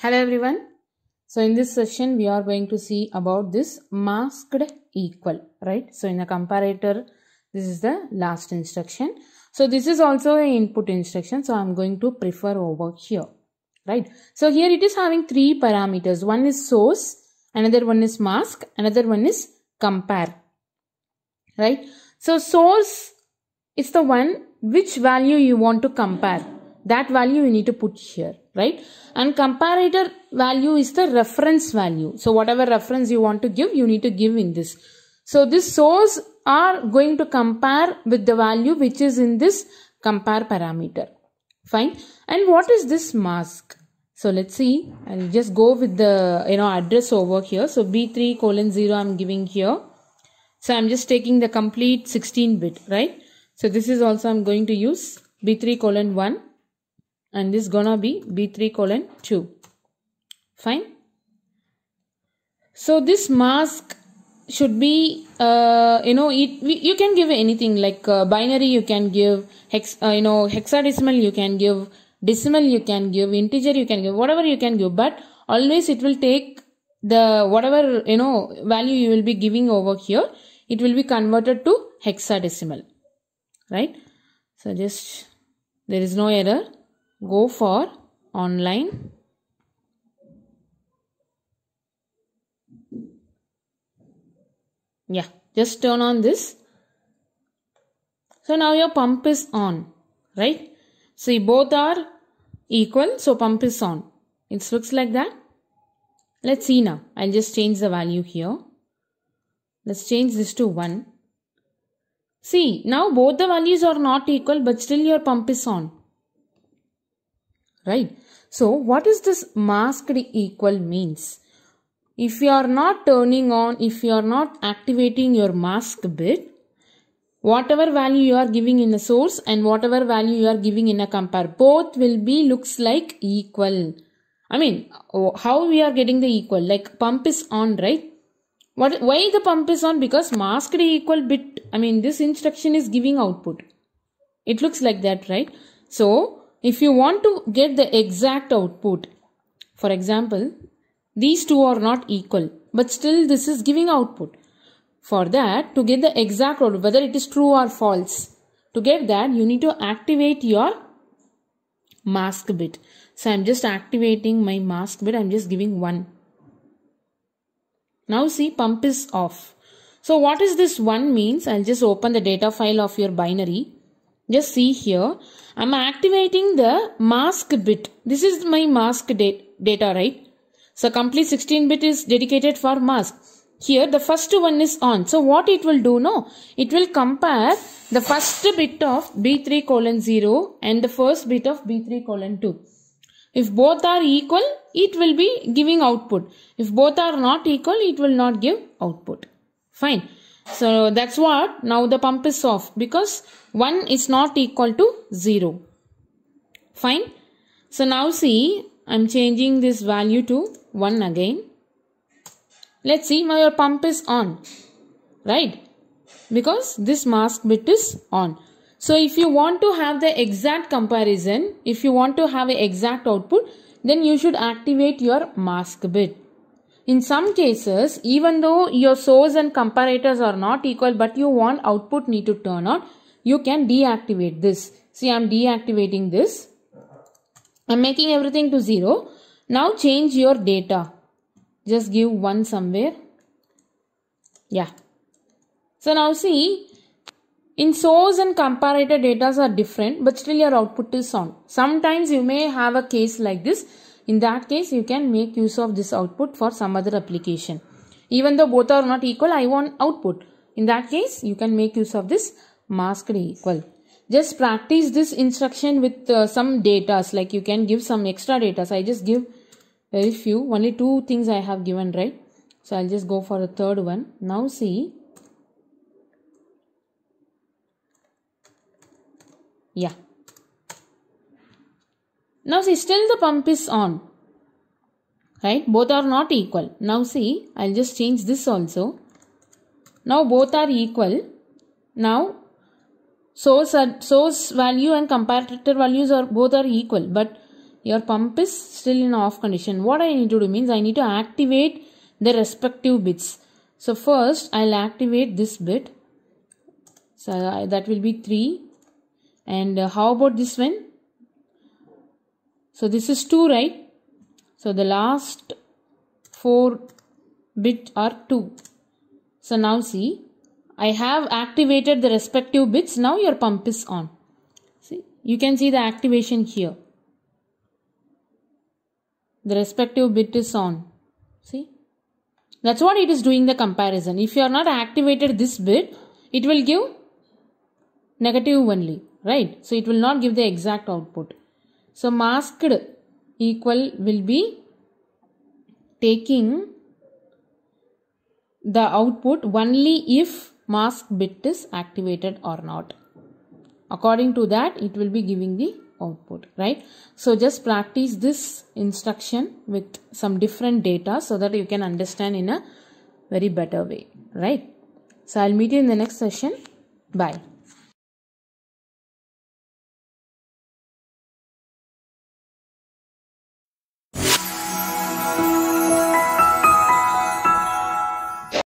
Hello everyone. So in this session we are going to see about this masked equal, right? So in a comparator, this is the last instruction. So this is also an input instruction. So I am going to prefer over here, right? So here it is having three parameters. One is source, another one is mask, another one is compare, right? So source is the one which value you want to compare. That value you need to put here, right? And comparator value is the reference value. So whatever reference you want to give, you need to give in this. So this source are going to compare with the value which is in this compare parameter. Fine. And what is this mask? So let's see. I'll just go with the address over here. So B3:0 I'm giving here. So I'm just taking the complete 16-bit, right? So this is also I'm going to use B3:1. And this gonna be B3:2. Fine. So this mask should be, you can give anything like binary you can give, hexadecimal you can give, decimal you can give, integer you can give, whatever you can give. But always it will take the whatever, value you will be giving over here. It will be converted to hexadecimal, right? So just, there is no error. Go for online. Yeah, just turn on this. So now your pump is on, right? See, both are equal, so pump is on. It looks like that. Let's see now. I'll just change the value here. Let's change this to 1. See, now both the values are not equal, but still your pump is on. Right. So what is this masked equal means? If you are not turning on, if you are not activating your mask bit, whatever value you are giving in the source and whatever value you are giving in a compare, both will be looks like equal. I mean, how we are getting the equal? Like pump is on, right? Why the pump is on? Because masked equal bit, this instruction is giving output. It looks like that, right? So if you want to get the exact output, for example, these two are not equal, but still this is giving output. For that, to get the exact output, whether it is true or false, to get that, you need to activate your mask bit. So I'm just activating my mask bit. I'm just giving 1. Now see, pump is off. So what is this 1 means? I'll just open the data file of your binary. Just see here, I'm activating the mask bit. This is my mask data, right? So complete 16-bit is dedicated for mask. Here, the first one is on. So what it will do now? It will compare the first bit of B3:0 and the first bit of B3:2. If both are equal, it will be giving output. If both are not equal, it will not give output. Fine. So that's what, now the pump is off because 1 is not equal to 0. Fine. So now see, I'm changing this value to 1 again. Let's see, now your pump is on, right? Because this mask bit is on. So if you want to have the exact comparison, if you want to have an exact output, then you should activate your mask bit. In some cases, even though your source and comparators are not equal, but you want output need to turn on, you can deactivate this. See, I'm deactivating this. I'm making everything to 0. Now change your data. Just give 1 somewhere. Yeah. So now see, in source and comparator data are different, but still your output is on. Sometimes you may have a case like this. In that case, you can make use of this output for some other application. Even though both are not equal, I want output. In that case, you can make use of this masked equal. Just practice this instruction with some datas. Like you can give some extra datas. I just give very few. Only 2 things I have given, right? So I'll just go for the 3rd one. Now see. Yeah. Now see, still the pump is on, right? Both are not equal. Now see, I'll just change this also. Now both are equal. Now source value and comparator values are both are equal. But your pump is still in off condition. What I need to do means I need to activate the respective bits. So first I'll activate this bit. So that will be 3. And how about this one? So this is 2, right? So the last 4 bits are 2. So now see, I have activated the respective bits. Now your pump is on. See, you can see the activation here. The respective bit is on. See, that's what it is doing, the comparison. If you are not activated this bit, it will give negative only, right? So it will not give the exact output. So masked equal will be taking the output only if mask bit is activated or not. According to that, it will be giving the output, right? So just practice this instruction with some different data so that you can understand in a very better way, right? So I'll meet you in the next session. Bye.